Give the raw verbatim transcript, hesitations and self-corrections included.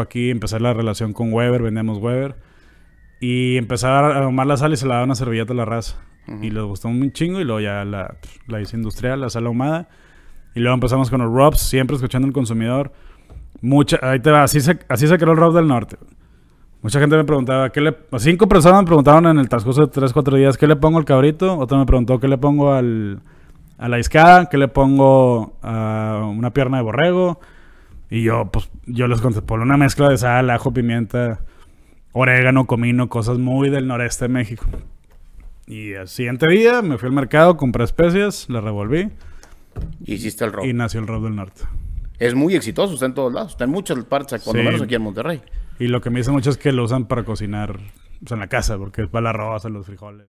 aquí, empezar la relación con Weber, vendemos Weber. Y empezar a armar la sal y se la daban una servilleta a la raza. Uh-huh. Y les gustó un chingo y luego ya la, la hice industrial, la sal ahumada. Y luego empezamos con los rubs, siempre escuchando al consumidor. Mucha, ahí te va, así se, así se creó el Rub del Norte. Mucha gente me preguntaba, ¿qué le...? Cinco personas me preguntaron en el transcurso de tres, cuatro días, ¿qué le pongo al cabrito? Otro me preguntó, ¿qué le pongo al, a la iscada? ¿Qué le pongo a una pierna de borrego? Y yo, pues, yo les conté, por una mezcla de sal, ajo, pimienta, orégano, comino, cosas muy del noreste de México. Y al siguiente día me fui al mercado, compré especias, las revolví. Y hiciste el Rub. Y nació el Rub del Norte. Es muy exitoso, está en todos lados, está en muchas partes, cuando sí. menos aquí en Monterrey. Y lo que me dicen mucho es que lo usan para cocinar, o sea, en la casa, porque es para la arroz, los frijoles.